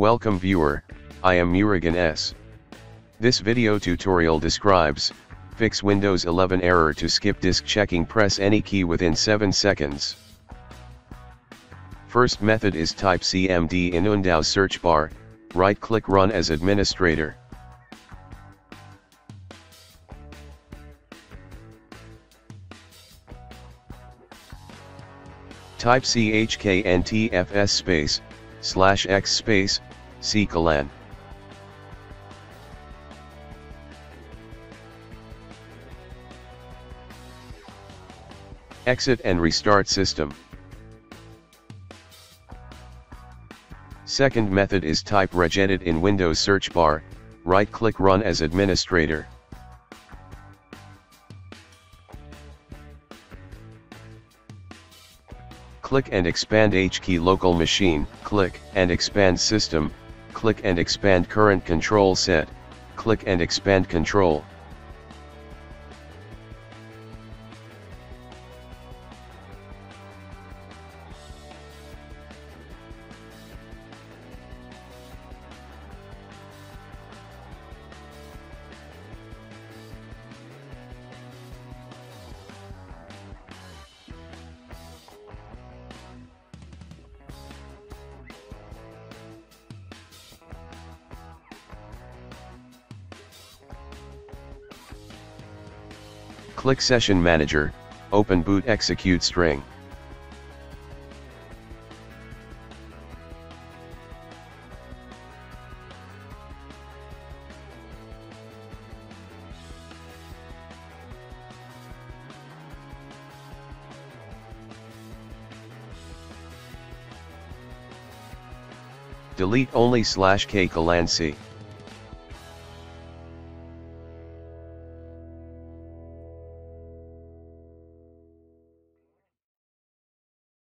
Welcome viewer, I am Murugan S. This video tutorial describes, fix Windows 11 error to skip disk checking. Press any key within 7 seconds. First method is type cmd in Windows search bar, right click run as administrator. Type chkntfs space, /x space, C:. Exit and restart system. Second method is type regedit in Windows search bar, right click run as administrator. Click and expand H key local machine, click and expand system, click and expand current control set, click and expand control. Click Session Manager, open boot execute string. Delete only /k:/c.